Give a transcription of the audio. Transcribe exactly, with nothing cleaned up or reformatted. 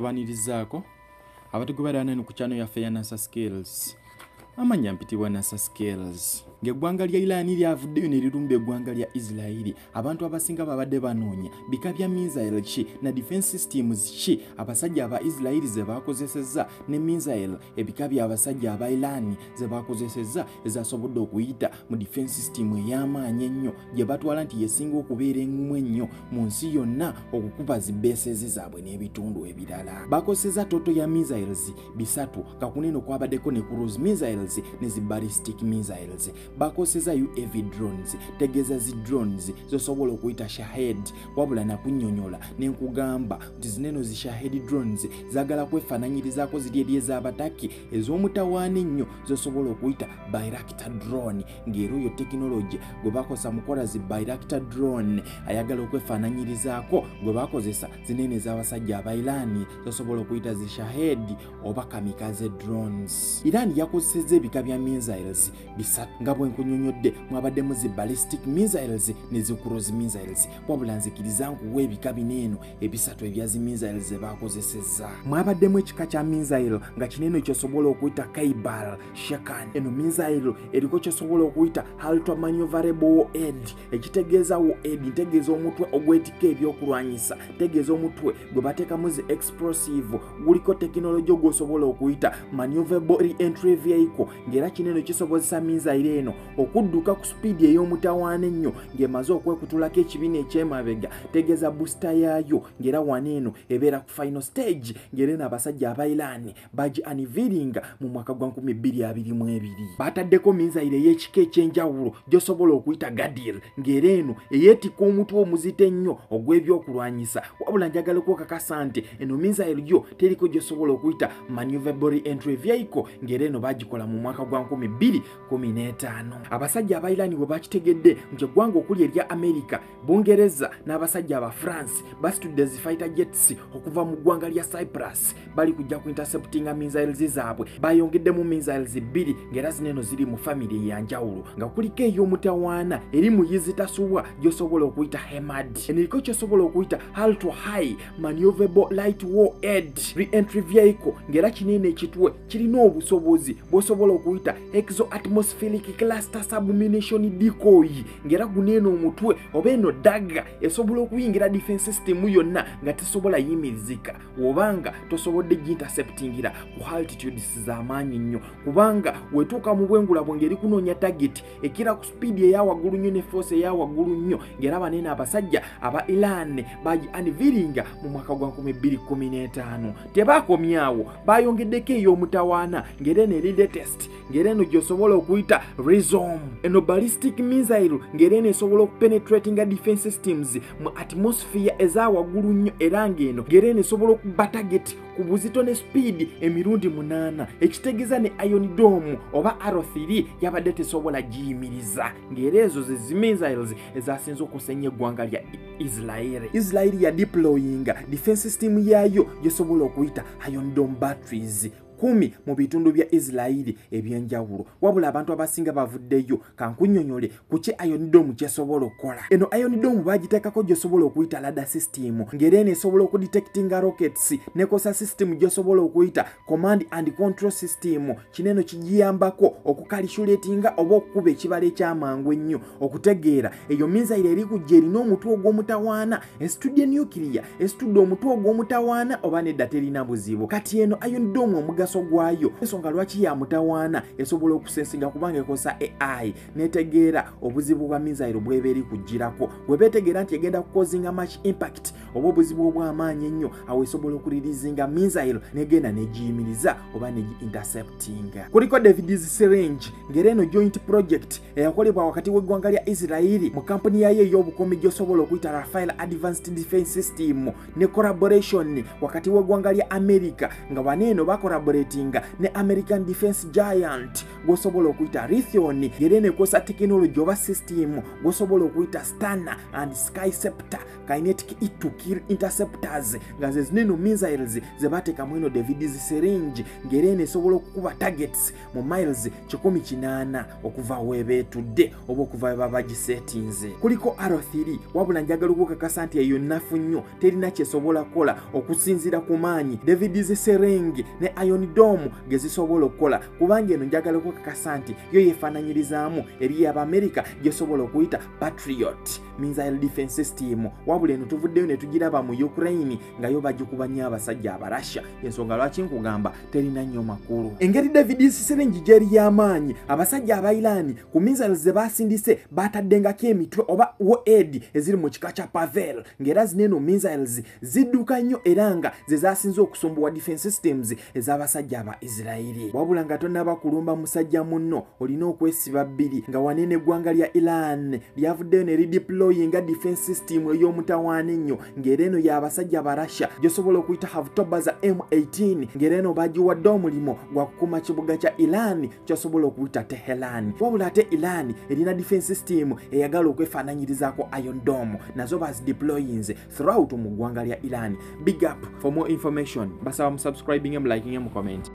Abanirizaako abategoberana eno ku channel yaffe ya NASA Skills. Amanya mpitibwa NASA Skills. Ng'eggwanga lya Iran lyavuddeyo ne lirumba eggwanga lya Israel. Abantu abasinga babadde banoonya bika bya misail ki na defense systems ki abasajja aba Israel ze baakozesezza ne misail ebika bya abasajja aba Iran ze baakozesezza ezasobodde okuyita mu defense system ey'amaanyi ennyo gye batwala nti yesinga okubeera engumu ennyo mu nsi yonna okukuba zibbeesezi zaabwe n'ebitundu ebirala. Bakozesezza toto ya misails bisatu kakuneno kwabaddeko ne cruise misails ne zi ballistic misails. Bakozesezza U A V drones, tegeza zi drones zosobola okuyita Shahed, wabula nakunnyonnyola nenkugamba nti zineno zi Shahed drones zaagala kwefaananyirizaako ziri eri ez'abataki ez'omutawaana ennyo zosobola okuyita Bayraktar drone, ng'era oyo tekinologi gwe bakozesa mu kukola zi Bayraktar drone ayagala okwefaananyirizaako gwe bakozesa zinene ez'abasajja aba Iran zosobola okuyita zi Shahed oba kamikaze drones. Iran yakozesezza ebika bya missiles bisatu nga bwe nkunnyonnyodde mwabaddemu zi ballistic missiles ne zi cruise missiles, wabula nzikiriza nkuwa ebika bino eno ebisatu ebya zi missiles ze baakozesezza. Mwabaddemu ekika kya missile nga kineno ekyosobola okuyita Kaibal Shekan, eno missile eriko kyosobola okuyita ultra maneuverable warhead, ekitegeeza warhead ntegeeza omutwe ogw'etika ebyokulwanyisa, tegeeza omutwe gwe bateekamu zi explosive guliko tekinologi ogwosobola okuyita maneuverable re-entry vehicle, ng'era kineno kisobozesa missile eno okudduka ku speed ey'omutawaana ennyo ng'emaze okwekutulako ekibiina eky'emabega, tegeeza booster yaayo ng'era wano eno ebeera ku final stage, ng'era eno abasajja aba Iran bagi aniviringa mu mwaka gwa nkumi bbiri abiri mu ebiri. Baataddeko misaire ey'ekika eky'enjawulo gy'osobola okuyita Gadir, ng'era eno eyeetika omutwe omuzito ennyo ogw'ebyokulwanyisa, wabula njagala okwekakasa nti eno misaire yo teriko gy'osobola okuyita maneuverable entry vehicle, ng'era eno bagikola mu mwaka gwa nkumi bbiri kumi n'etaano. Abasajja aba Iran bwe bakitegedde nti eggwanga okuli erya Amerika, Bungereza n'abasajja aba France basitudde zi fighter jets okuva mu ggwanga lya Cyprus, bali kujja ku interceptinga missiles zaabwe. Bayongeddemu missiles bbiri ng'era zineno ziri mu family yanjawulo nga kuliko ey'omutawaana eri muyizi tasuwa gy'osobola okuyita Hemad, eriko ky'osobola okuyita ultra high maneuverable light warhead re-entry vehicle, ng'era kinene ekitwe kirina obusobozi bw'osobola okuyita exo-atmospheric cluster submination decoy, ngera guneno omutwe oba eno dagga esobola okuyingira defense system yonna nga tesobola yimizika obanga tosobodde ginterceptingira ku altitudes z'amaanyi nnyo, kubanga wetuuka mu bwengula bwengeri kunoonya target ekira ku speed eyawagulu nnyo ne force eyawagulu nnyo, ngera banene abasajja aba Iran bagi aniviringa mu mwaka gwa nkumi bbiri kumi n'etaano. Tebakomyawo, bayongeddeko ey'omutawaana ngera eno eri latest, ngera eno gy'osobola okuyita Rizom, eno ballistic missile ng'era eno esobola okupenetratinga defense systems mu atmosphere ez'awaggulu nnyo era ng'eno ng'era eno esobola okuba target ku buzito ne speed emirundi munaana, ekitegeeza ne Iron Dome oba R three yabadde tesobola giyimiriza, ng'era ezo ze zi missiles ezasinze okusenya eggwanga lya Israel. Israel ya deployinga defense system yaayo gyesobola okuyita Iron Dome batteries kumi mu bitundu bya Israel ebyenjawulo, wabula abantu abasinga bavuddeyo. Kankunnyonnyole ku ki Iron Dome kyesobola okukola. Eno Iron Dome bagiteekako gy'osobola okuyita ladder system, ng'era eno esobola okudetectinga rockets, nekosa system gy'osobola okuyita command and control system, kineno kigiyambako okukalishuletinga oba okukuba ekibala ekyamangu ennyo okutegeera eyo misaire eri kujja erina omutwe ogw'omutawaana, esitudde nuclear, esitudde omutwe ogw'omutawaana oba nedda terina buzibu. Kati eno Iron Dome omugaso gwayo esonga lwaki ya mutawaana esobola okusensinga kubanga ekosa A I netegeera obuzibu bwa misaire bweberi kujjirako, webetegeera nti egenda kukozinga much impact oba obuzibu obw'amaanyi ennyo awo esobola okulirizinga misaire negenda negiyimiriza oba negi-interceptinga. Kuliko David's Syringe, ng'era eno joint project eyakolebwa wakati w'eggwanga lya Israeli mu kampuni yayo ey'obukomi gy'osobola okuyita Rafael Advanced Defense System ne collaboration wakati w'eggwanga lya America nga baneeno bakoraborate ne American defense giant gwosobola okuyita Raytheon, ng'era eno ekosa technology oba system gwosobola okuyita Stunner and Sky Scepter kinetic E two kill interceptors nga ze zineno missiles zebateka mwino David ziserenji ngerene sobolo kuba targets mu miles chikomi chinana okuva webe today obo kuva babaji settings kuliko R three wabula njagala okukakasa nti eyo nafu nnyo terina kyesobola kola okusinzira ku maanyi David ziserenji ne Iron Dome gezisobola kola kubanga eno njagala okukakasa nti yo yefananyirizaamu eri America gesobola okuyita Patriot missile defense system wabule eno tuvuddeyo ne tugiraba mu Ukraine nga yo bajikubanya abasajja aba Russia ensonga lwaki nkugamba terina nnyo makulu engeri David Siserengi gyeri y'amaanyi abasajja aba Iran ku missiles ze basindise bataddengako emitwe oba warhead eziri mu kika kya Pavel ngera zineno missiles zidduka nnyo era nga ze zasinze okusumbuwa defense systems ez'abasajja aba Israeli wabula nga tonnaba kulumba musajja munno olina okwesiba bbiri nga wanene eggwanga lya Iran lyavuddeyo ne redeployinga defense system ey'omutawaana ennyo ngereno y'abasajja aba Russia gyosobola okuyita havtoba za M eighteen ngereno bagiwadde omulimu gwa kukuma kibuga kya Iran kyasobola okuyita Teheran wabula ate Iran erina defense system eyagala okwefaananyirizaako Iron Dome nazo bazideployinze throughout mu ggwanga lya Iran. Big up for more information basaba mu subscribing and liking and comment.